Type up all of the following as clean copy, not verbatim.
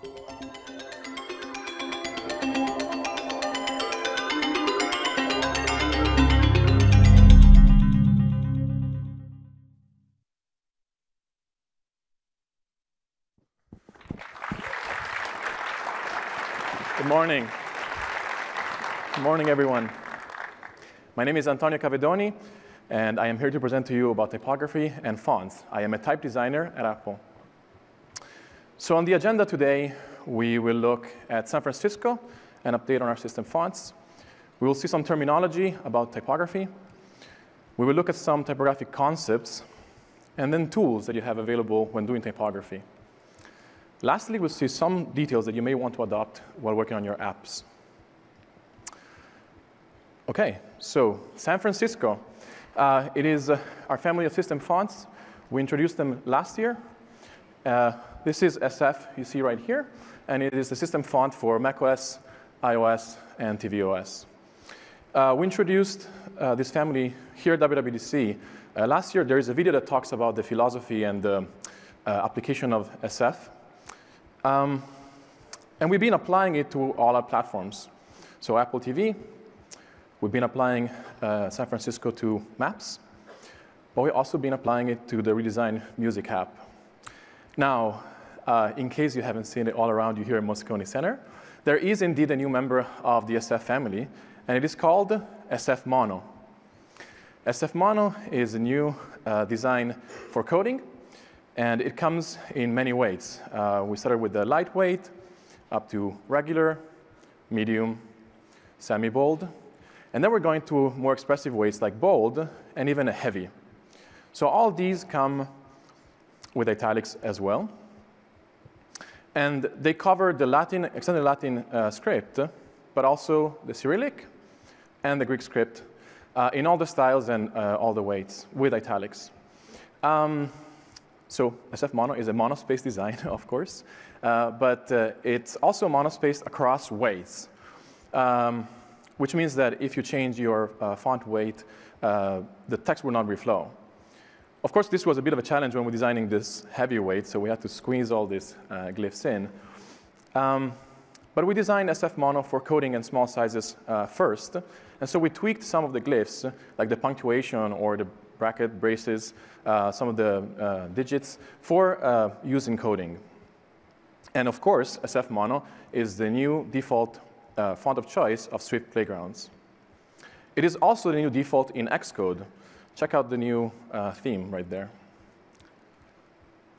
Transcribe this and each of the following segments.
Good morning. Good morning, everyone. My name is Antonio Cavedoni, and I am here to present to you about typography and fonts. I am a type designer at Apple. So on the agenda today, we will look at San Francisco, an update on our system fonts. We will see some terminology about typography. We will look at some typographic concepts, and then tools that you have available when doing typography. Lastly, we'll see some details that you may want to adopt while working on your apps. OK, so San Francisco. It is our family of system fonts. We introduced them last year. This is SF, you see right here. And it is the system font for macOS, iOS, and tvOS. We introduced this family here at WWDC. Last year, there is a video that talks about the philosophy and the application of SF. And we've been applying it to all our platforms. So Apple TV, we've been applying San Francisco to Maps, but we've also been applying it to the redesigned music app. Now, in case you haven't seen it all around you here at Moscone Center, there is indeed a new member of the SF family, and it is called SF Mono. SF Mono is a new design for coding. And it comes in many weights. We started with the lightweight, up to regular, medium, semi-bold. And then we're going to more expressive weights like bold and even a heavy. So all these come with italics as well. And they cover the Latin, extended Latin script, but also the Cyrillic and the Greek script in all the styles and all the weights with italics. So SF Mono is a monospace design, of course, but it's also monospaced across weights, which means that if you change your font weight, the text will not reflow. Of course, this was a bit of a challenge when we're designing this heavy weight, so we had to squeeze all these glyphs in. But we designed SF Mono for coding and small sizes first, and so we tweaked some of the glyphs, like the punctuation or the bracket, braces, some of the digits for use in coding. And of course, SF Mono is the new default font of choice of Swift Playgrounds. It is also the new default in Xcode. Check out the new theme right there.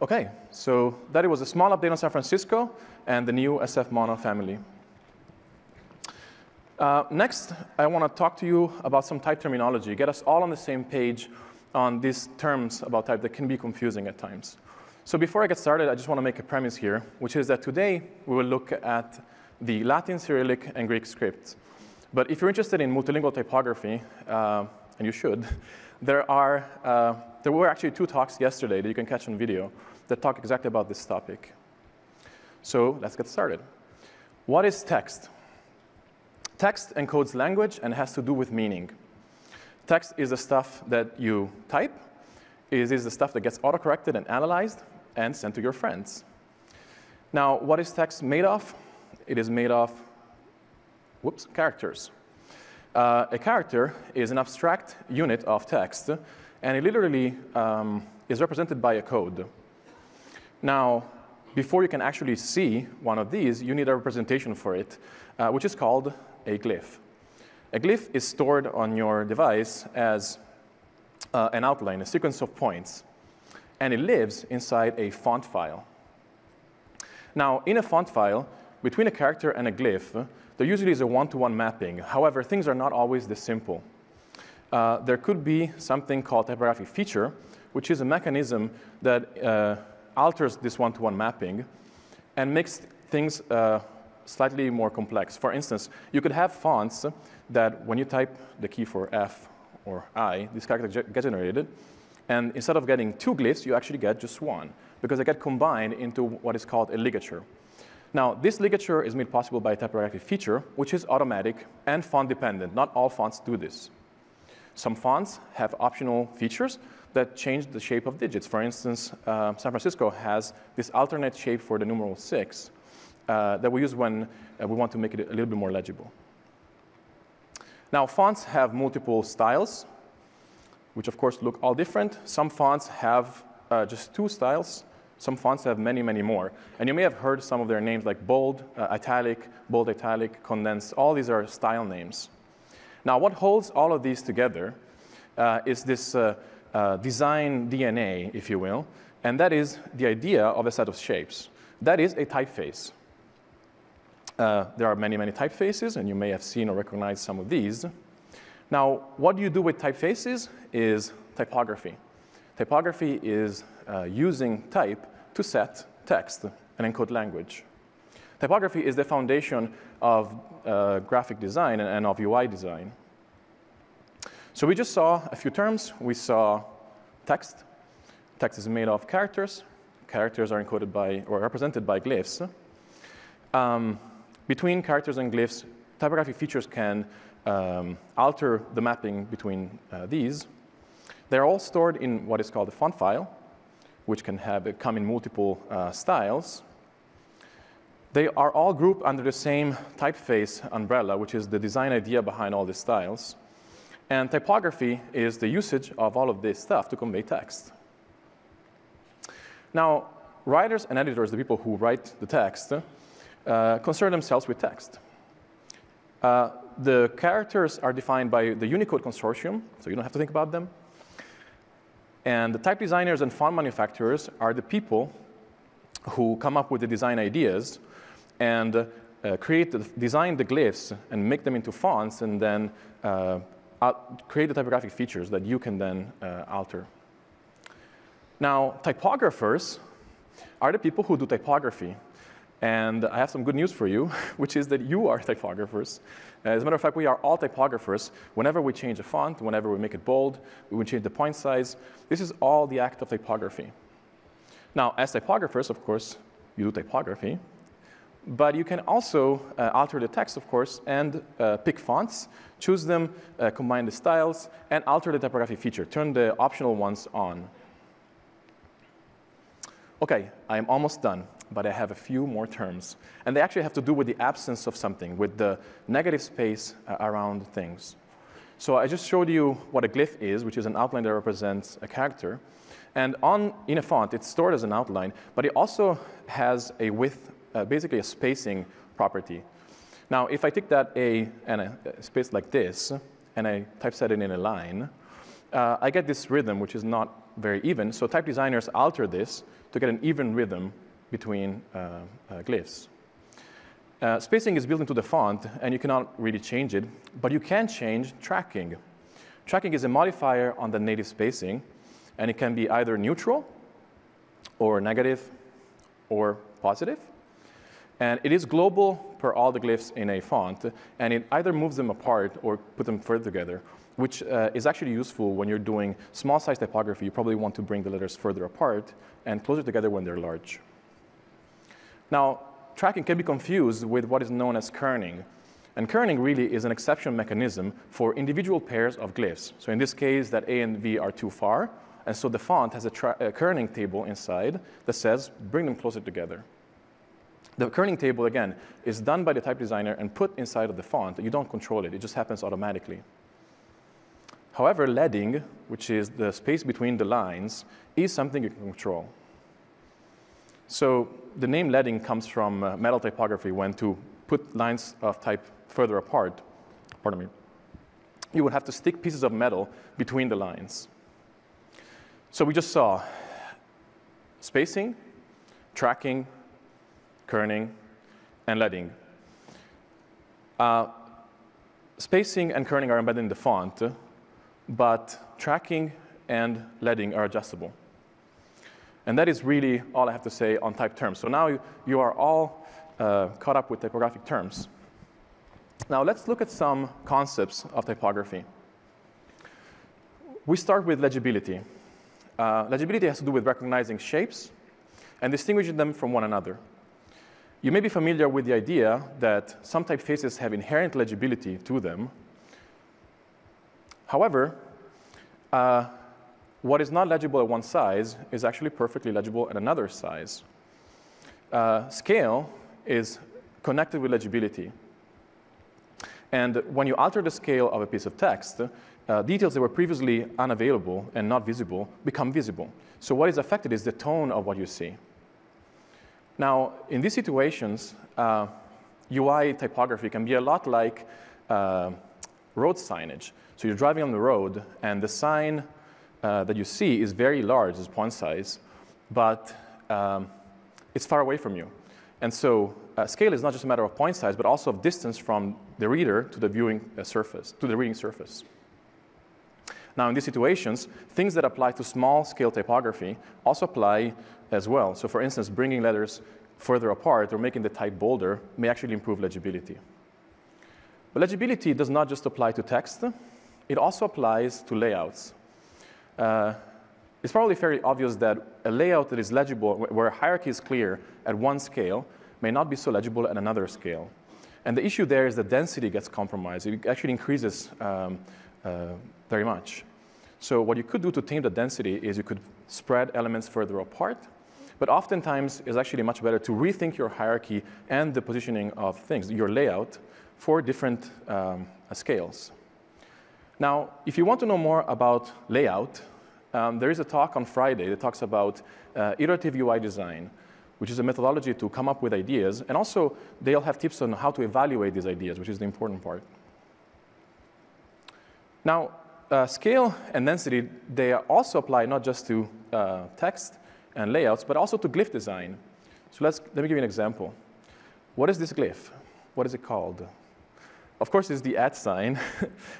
OK, so that was a small update on San Francisco and the new SF Mono family. Next, I want to talk to you about some type terminology, get us all on the same page on these terms about type that can be confusing at times. So before I get started, I just want to make a premise here, which is that today we will look at the Latin, Cyrillic, and Greek scripts. But if you're interested in multilingual typography, and you should, there were actually two talks yesterday that you can catch on video that talk exactly about this topic. So let's get started. What is text? Text encodes language and has to do with meaning. Text is the stuff that you type. It is the stuff that gets autocorrected and analyzed and sent to your friends. Now, what is text made of? It is made of, whoops, characters. A character is an abstract unit of text, and it literally is represented by a code. Now, before you can actually see one of these, you need a representation for it, which is called a glyph. A glyph is stored on your device as an outline, a sequence of points. And it lives inside a font file. Now, in a font file, between a character and a glyph, there usually is a one-to-one mapping. However, things are not always this simple. There could be something called typographic feature, which is a mechanism that alters this one-to-one mapping and makes things slightly more complex. For instance, you could have fonts that when you type the key for F or I, this character gets generated. And instead of getting two glyphs, you actually get just one, because they get combined into what is called a ligature. Now, this ligature is made possible by a typographic feature, which is automatic and font-dependent. Not all fonts do this. Some fonts have optional features that change the shape of digits. For instance, San Francisco has this alternate shape for the numeral 6. that we use when we want to make it a little bit more legible. Now, fonts have multiple styles, which of course look all different. Some fonts have just two styles. Some fonts have many, many more. And you may have heard some of their names like bold, italic, condense. All these are style names. Now, what holds all of these together is this design DNA, if you will, and that is the idea of a set of shapes. That is a typeface. There are many, many typefaces, and you may have seen or recognized some of these. Now, what you do with typefaces is typography. Typography is using type to set text and encode language. Typography is the foundation of graphic design and of UI design. So we just saw a few terms. We saw text. Text is made of characters. Characters are encoded by or represented by glyphs. Between characters and glyphs, typographic features can alter the mapping between these. They're all stored in what is called a font file, which can come in multiple styles. They are all grouped under the same typeface umbrella, which is the design idea behind all these styles. And typography is the usage of all of this stuff to convey text. Now, writers and editors, the people who write the text, concern themselves with text. The characters are defined by the Unicode Consortium, so you don't have to think about them. And the type designers and font manufacturers are the people who come up with the design ideas and design the glyphs and make them into fonts and then create the typographic features that you can then alter. Now, typographers are the people who do typography. And I have some good news for you, which is that you are typographers. As a matter of fact, we are all typographers. Whenever we change a font, whenever we make it bold, we change the point size. This is all the act of typography. Now, as typographers, of course, you do typography. But you can also alter the text, of course, and pick fonts, choose them, combine the styles, and alter the typography feature. Turn the optional ones on. OK, I'm almost done, but I have a few more terms. And they actually have to do with the absence of something, with the negative space around things. So I just showed you what a glyph is, which is an outline that represents a character. And in a font, it's stored as an outline, but it also has a width, basically a spacing property. Now, if I take that A and a space like this, and I typeset it in a line, I get this rhythm, which is not very even. So type designers alter this to get an even rhythm between glyphs. Spacing is built into the font, and you cannot really change it. But you can change tracking. Tracking is a modifier on the native spacing, and it can be either neutral or negative or positive. And it is global per all the glyphs in a font, and it either moves them apart or put them further together, which is actually useful when you're doing small size typography. You probably want to bring the letters further apart and closer together when they're large. Now, tracking can be confused with what is known as kerning. And kerning really is an exception mechanism for individual pairs of glyphs. So in this case, that A and V are too far. And so the font has a kerning table inside that says, bring them closer together. The kerning table, again, is done by the type designer and put inside of the font. You don't control it. It just happens automatically. However, leading, which is the space between the lines, is something you can control. So the name leading comes from metal typography, when to put lines of type further apart, pardon me, you would have to stick pieces of metal between the lines. So we just saw spacing, tracking, kerning, and leading. Spacing and kerning are embedded in the font, but tracking and leading are adjustable. And that is really all I have to say on type terms. So now you are all caught up with typographic terms. Now let's look at some concepts of typography. We start with legibility. Legibility has to do with recognizing shapes and distinguishing them from one another. You may be familiar with the idea that some typefaces have inherent legibility to them. However, what is not legible at one size is actually perfectly legible at another size. Scale is connected with legibility. And when you alter the scale of a piece of text, details that were previously unavailable and not visible become visible. So what is affected is the tone of what you see. Now, in these situations, UI typography can be a lot like road signage. So you're driving on the road, and the sign that you see is very large, it's font size, but it's far away from you. And so scale is not just a matter of point size, but also of distance from the reader to the viewing surface, to the reading surface. Now, in these situations, things that apply to small-scale typography also apply as well. So, for instance, bringing letters further apart or making the type bolder may actually improve legibility. But legibility does not just apply to text. It also applies to layouts. It's probably fairly obvious that a layout that is legible, where a hierarchy is clear at one scale, may not be so legible at another scale. And the issue there is that density gets compromised. It actually increases very much. So what you could do to tame the density is you could spread elements further apart, but oftentimes it's actually much better to rethink your hierarchy and the positioning of things, your layout, for different scales. Now, if you want to know more about layout, there is a talk on Friday that talks about iterative UI design, which is a methodology to come up with ideas, and also they'll have tips on how to evaluate these ideas, which is the important part. Now, scale and density, they also apply not just to text and layouts, but also to glyph design. So let me give you an example. What is this glyph? What is it called? Of course, it's the @ sign,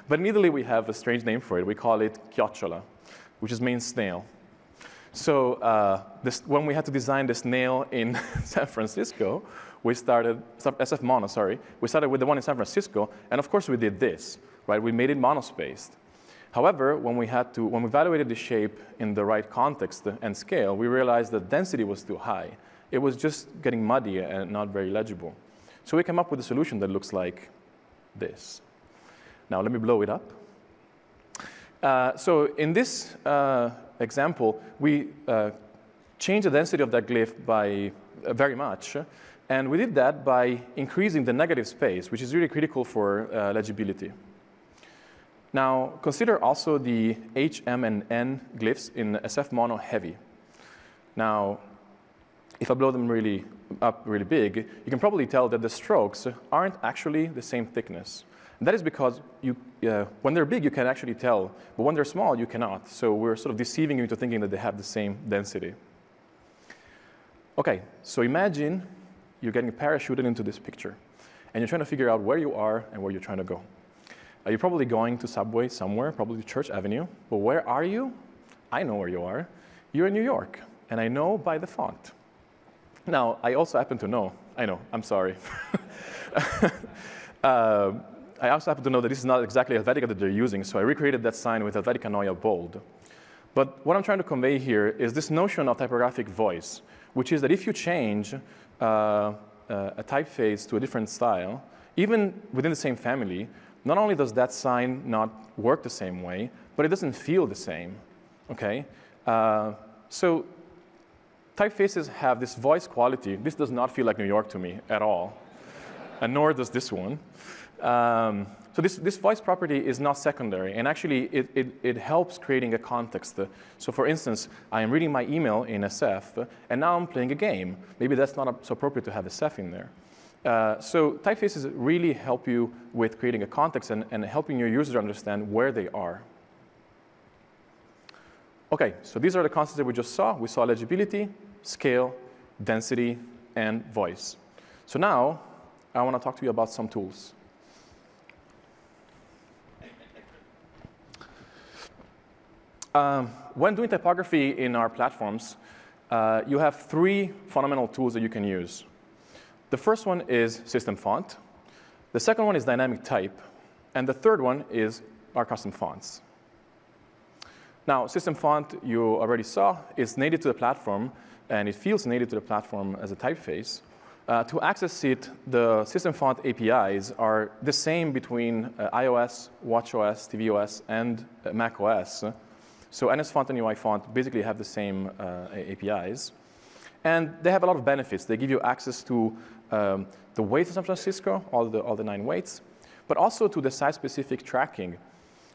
but in Italy, we have a strange name for it. We call it Chiocciola, which means snail. So when we had to design the snail in San Francisco, we started, SF Mono, sorry. We started with the one in San Francisco, and of course, we did this, right? We made it monospaced. However, when we evaluated the shape in the right context and scale, we realized that density was too high. It was just getting muddy and not very legible. So we came up with a solution that looks like this. Now, let me blow it up. So in this example, we changed the density of that glyph by very much. And we did that by increasing the negative space, which is really critical for legibility. Now, consider also the H, M, and N glyphs in SF Mono Heavy. Now, if I blow them really big, you can probably tell that the strokes aren't actually the same thickness. And that is because when they're big, you can actually tell, but when they're small, you cannot. So we're sort of deceiving you into thinking that they have the same density. OK, so imagine you're getting parachuted into this picture, and you're trying to figure out where you are and where you're trying to go. You're probably going to Subway somewhere, probably Church Avenue. But where are you? I know where you are. You're in New York, and I know by the font. Now, I also happen to know. I know. I'm sorry. I also happen to know that this is not exactly Helvetica that they're using, so I recreated that sign with Helvetica Neue bold. But what I'm trying to convey here is this notion of typographic voice, which is that if you change a typeface to a different style, even within the same family, not only does that sign not work the same way, but it doesn't feel the same. Okay? So typefaces have this voice quality. This does not feel like New York to me at all, and nor does this one. So this voice property is not secondary, and actually it helps creating a context. So for instance, I am reading my email in SF, and now I'm playing a game. Maybe that's not so appropriate to have SF in there. So typefaces really help you with creating a context and helping your user understand where they are. OK, so these are the concepts that we just saw. We saw legibility, scale, density, and voice. So now I want to talk to you about some tools. When doing typography in our platforms, you have three fundamental tools that you can use. The first one is system font. The second one is dynamic type. And the third one is our custom fonts. Now, system font, you already saw, is native to the platform, and it feels native to the platform as a typeface. To access it, the system font APIs are the same between iOS, watchOS, tvOS, and macOS. So NSFont and UIFont basically have the same APIs. And they have a lot of benefits. They give you access to the weights of San Francisco, all the 9 weights, but also to the site-specific tracking.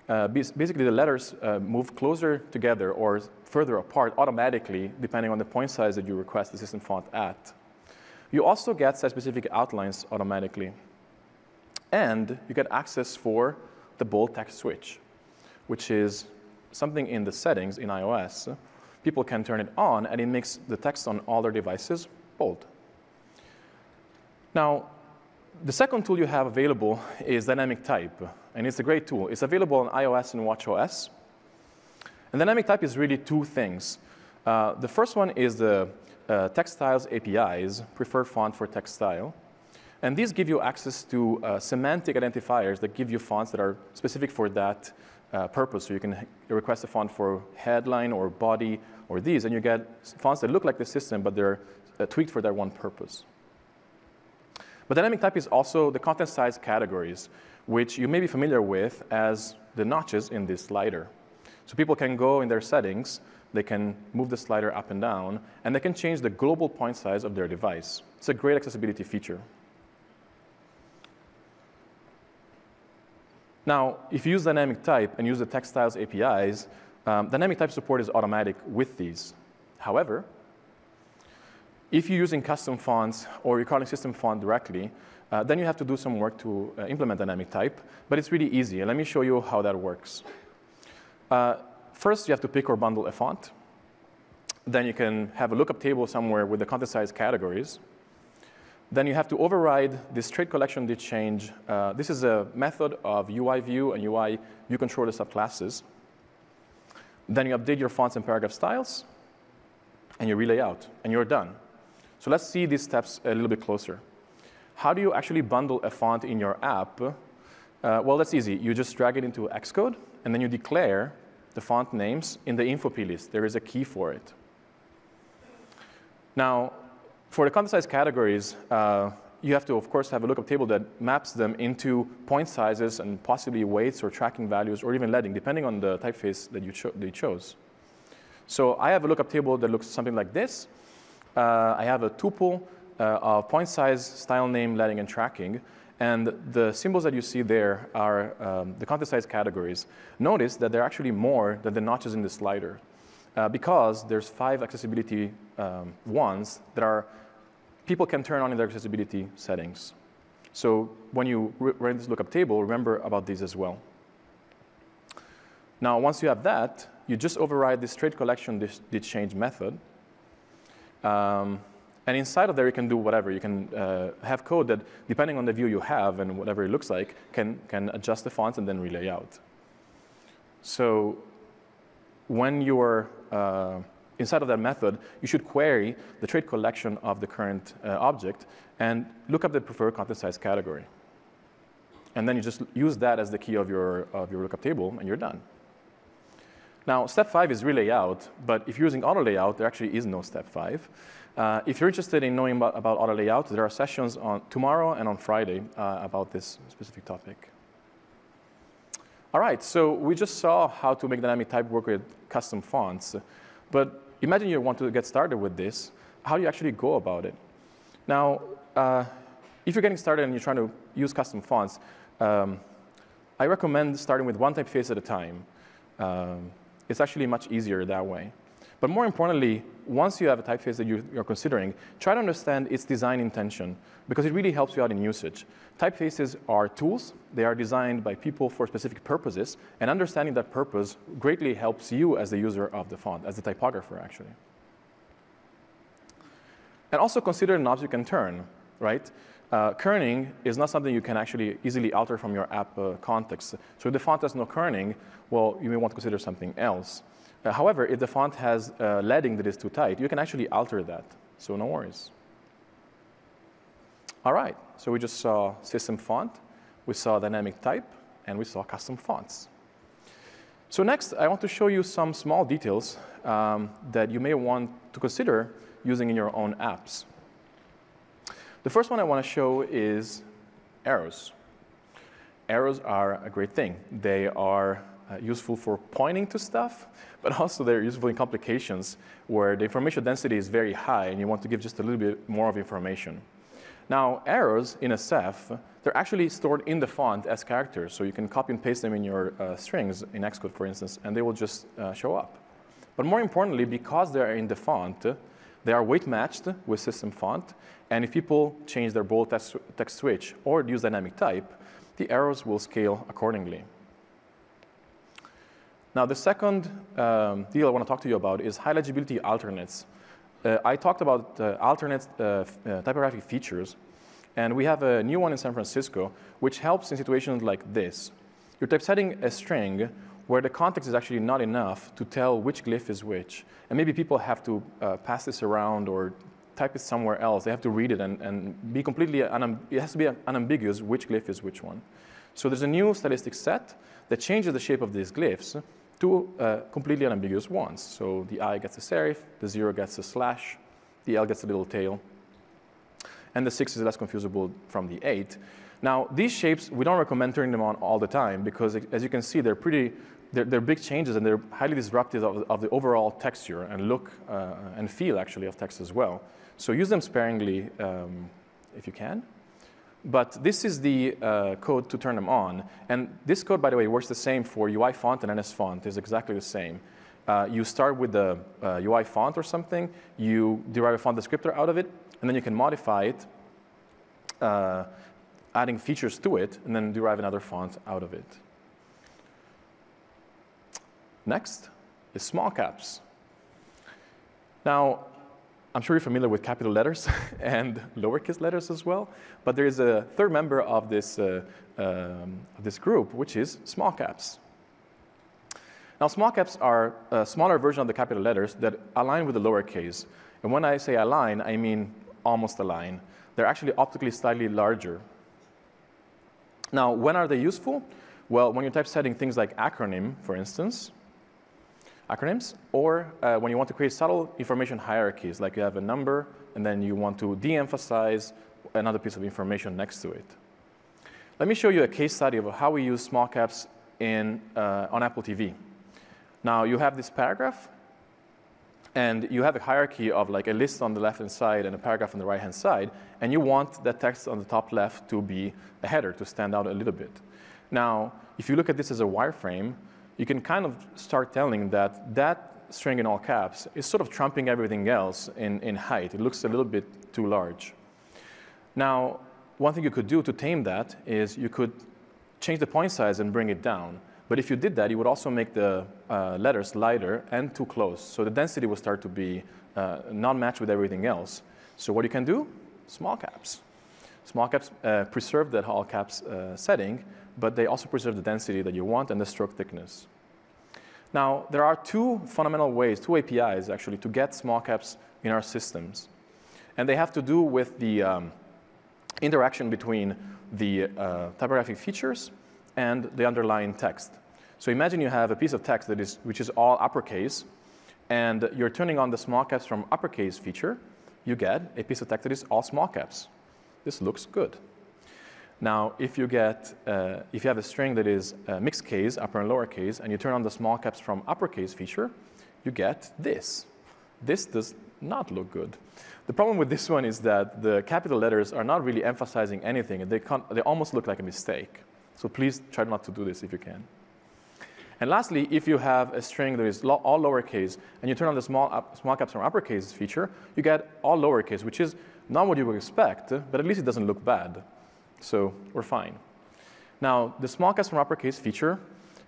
Basically, the letters move closer together or further apart automatically, depending on the point size that you request the system font at. You also get site-specific outlines automatically. And you get access for the bold text switch, which is something in the settings in iOS. People can turn it on, and it makes the text on all their devices bold. Now, the second tool you have available is Dynamic Type, and it's a great tool. It's available on iOS and watchOS. And Dynamic Type is really two things. The first one is the Textiles APIs, preferred font for textile. And these give you access to semantic identifiers that give you fonts that are specific for that purpose. So you can request a font for headline or body or these, and you get fonts that look like the system, but they're tweaked for that one purpose. But Dynamic Type is also the content size categories, which you may be familiar with as the notches in this slider. So people can go in their settings, they can move the slider up and down, and they can change the global point size of their device. It's a great accessibility feature. Now, if you use Dynamic Type and use the Textiles APIs, Dynamic Type support is automatic with these. However, if you're using custom fonts or you're calling system font directly, then you have to do some work to implement Dynamic Type, but it's really easy. And let me show you how that works. First, you have to pick or bundle a font. Then you can have a lookup table somewhere with the content size categories. Then you have to override this trait collection did change. This is a method of UI view and UI view controller subclasses. Then you update your fonts and paragraph styles, and you relay out, and you're done. So let's see these steps a little bit closer. How do you actually bundle a font in your app? Well, that's easy. You just drag it into Xcode, and then you declare the font names in the info.p list. There is a key for it. Now, for the content size categories, you have to, of course, have a lookup table that maps them into point sizes and possibly weights or tracking values or even leading, depending on the typeface that you chose. So I have a lookup table that looks something like this. I have a tuple of point size, style name, leading, and tracking. And the symbols that you see there are the content size categories. Notice that they're actually more than the notches in the slider because there's 5 accessibility ones that are people can turn on in their accessibility settings. So when you run this lookup table, remember about these as well. Now, once you have that, you just override this trait collection did change method. And inside of there, you can do whatever. You can have code that, depending on the view you have and whatever it looks like, can adjust the fonts and then relay out. So when you're inside of that method, you should query the trait collection of the current object and look up the preferred content size category. And then you just use that as the key of your lookup table, and you're done. Now, step 5 is relay out, but if you're using auto layout, there actually is no step 5. If you're interested in knowing about auto layout, there are sessions on tomorrow and on Friday about this specific topic. All right, so we just saw how to make Dynamic Type work with custom fonts. But imagine you want to get started with this. How do you actually go about it? Now, if you're getting started and you're trying to use custom fonts, I recommend starting with one typeface at a time. It's actually much easier that way. But more importantly, once you have a typeface that you're considering, try to understand its design intention, because it really helps you out in usage. Typefaces are tools. They are designed by people for specific purposes, and understanding that purpose greatly helps you as the user of the font, as the typographer, actually. And also consider knobs you can turn, right? Kerning is not something you can actually easily alter from your app context. So if the font has no kerning, well, you may want to consider something else. However, if the font has leading that is too tight, you can actually alter that, so no worries. All right, so we just saw system font, we saw Dynamic Type, and we saw custom fonts. So next, I want to show you some small details that you may want to consider using in your own apps. The first one I want to show is arrows. Arrows are a great thing. They are useful for pointing to stuff, but also they're useful in complications where the information density is very high and you want to give just a little bit more of information. Now, errors in SF, they're actually stored in the font as characters, so you can copy and paste them in your strings in Xcode, for instance, and they will just show up. But more importantly, because they're in the font, they are weight matched with system font, and if people change their bold text switch or use dynamic type, the errors will scale accordingly. Now, the second deal I want to talk to you about is high legibility alternates. I talked about alternate typographic features, and we have a new one in San Francisco, which helps in situations like this. You're typesetting a string where the context is actually not enough to tell which glyph is which. And maybe people have to pass this around or type it somewhere else. They have to read it and be completely, it has to be unambiguous which glyph is which one. So there's a new stylistic set that changes the shape of these glyphs to completely unambiguous ones. So the I gets a serif, the 0 gets a slash, the L gets a little tail, and the 6 is less confusable from the 8. Now, these shapes, we don't recommend turning them on all the time because, as you can see, they're big changes and they're highly disruptive of the overall texture and look and feel, actually, of text as well. So use them sparingly if you can. But this is the code to turn them on. And this code, by the way, works the same for UI font and NS font. It's exactly the same. You start with the UI font or something. You derive a font descriptor out of it. And then you can modify it, adding features to it, and then derive another font out of it. Next is small caps. Now, I'm sure you're familiar with capital letters and lowercase letters as well, but there is a third member of this group, which is small caps. Now, small caps are a smaller version of the capital letters that align with the lowercase. And when I say align, I mean almost align. They're actually optically slightly larger. Now, when are they useful? Well, when you're typesetting things like acronym, for instance, acronyms, or when you want to create subtle information hierarchies, like you have a number, and then you want to de-emphasize another piece of information next to it. Let me show you a case study of how we use small caps on Apple TV. Now, you have this paragraph. And you have a hierarchy of like a list on the left-hand side and a paragraph on the right-hand side, and you want that text on the top left to be a header, to stand out a little bit. Now, if you look at this as a wireframe, you can kind of start telling that that string in all caps is sort of trumping everything else in height. It looks a little bit too large. Now, one thing you could do to tame that is you could change the point size and bring it down. But if you did that, you would also make the letters lighter and too close. So the density will start to be not matched with everything else. So what you can do? Small caps. Small caps preserve that all caps setting, but they also preserve the density that you want and the stroke thickness. Now, there are two fundamental ways, two APIs actually, to get small caps in our systems. And they have to do with the interaction between the typographic features and the underlying text. So imagine you have a piece of text that is, which is all uppercase, and you're turning on the small caps from uppercase feature. You get a piece of text that is all small caps. This looks good. Now, if you have a string that is mixed case, upper and lower case, and you turn on the small caps from uppercase feature, you get this. This does not look good. The problem with this one is that the capital letters are not really emphasizing anything, and they almost look like a mistake. So please try not to do this if you can. And lastly, if you have a string that is all lowercase and you turn on the small caps from uppercase feature, you get all lowercase, which is not what you would expect, but at least it doesn't look bad. So we're fine. Now, the small caps from uppercase feature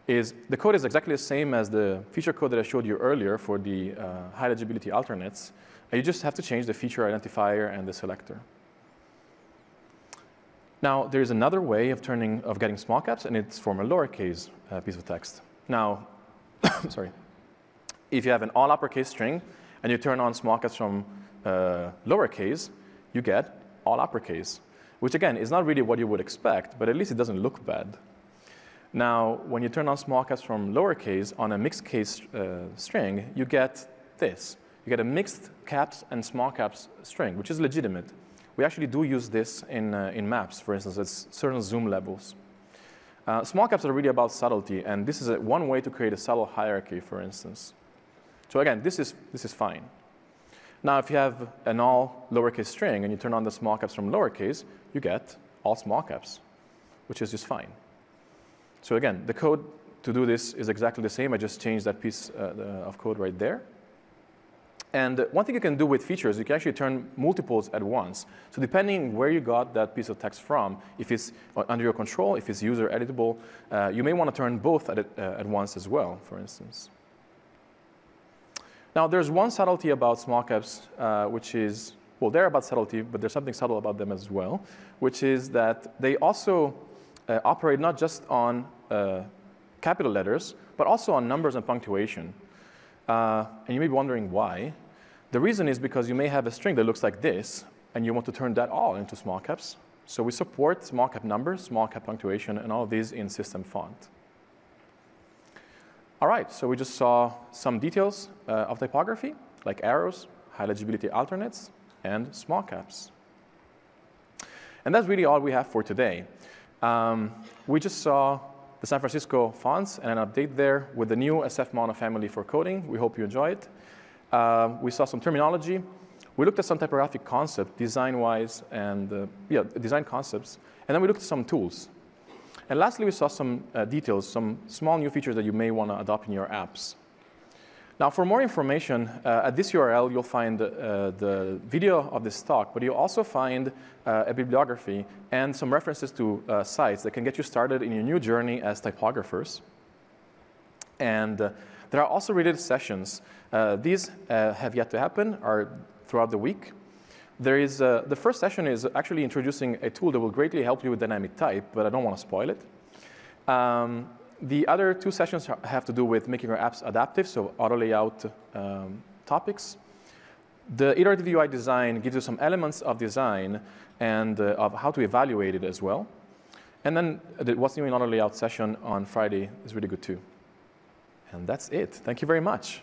is the code is exactly the same as the feature code that I showed you earlier for the high legibility alternates. And you just have to change the feature identifier and the selector. Now, there is another way of getting small caps, and it's from a lowercase piece of text. Now, sorry, if you have an all uppercase string and you turn on small caps from lowercase, you get all uppercase, which again is not really what you would expect, but at least it doesn't look bad. Now, when you turn on small caps from lowercase on a mixed case string, you get this. You get a mixed caps and small caps string, which is legitimate. We actually do use this in maps, for instance, at certain zoom levels. Small caps are really about subtlety, and this is one way to create a subtle hierarchy, for instance. So again, this is fine. Now, if you have an all lowercase string and you turn on the small caps from lowercase, you get all small caps, which is just fine. So again, the code to do this is exactly the same. I just changed that piece of code right there. And one thing you can do with features, you can actually turn multiples at once. So depending where you got that piece of text from, if it's under your control, if it's user editable, you may want to turn both at once as well, for instance. Now, there's one subtlety about small caps, which is, well, they're about subtlety, but there's something subtle about them as well, which is that they also operate not just on capital letters, but also on numbers and punctuation. And you may be wondering why. The reason is because you may have a string that looks like this, and you want to turn that all into small caps. So we support small cap numbers, small cap punctuation, and all of these in system font. All right, so we just saw some details of typography, like arrows, high legibility alternates, and small caps. And that's really all we have for today. We just saw the San Francisco fonts and an update there with the new SF Mono family for coding. We hope you enjoy it. We saw some terminology. We looked at some typographic concepts, design-wise, and design concepts. And then we looked at some tools. And lastly, we saw some details, some small new features that you may want to adopt in your apps. Now, for more information, at this URL, you'll find the video of this talk, but you'll also find a bibliography and some references to sites that can get you started in your new journey as typographers. And there are also related sessions. These have yet to happen, are throughout the week. There is the first session is actually introducing a tool that will greatly help you with dynamic type, but I don't want to spoil it. The other two sessions have to do with making your apps adaptive, so auto layout topics. The iterative UI design gives you some elements of design and of how to evaluate it as well. And then the What's New in Auto Layout session on Friday is really good too. And that's it. Thank you very much.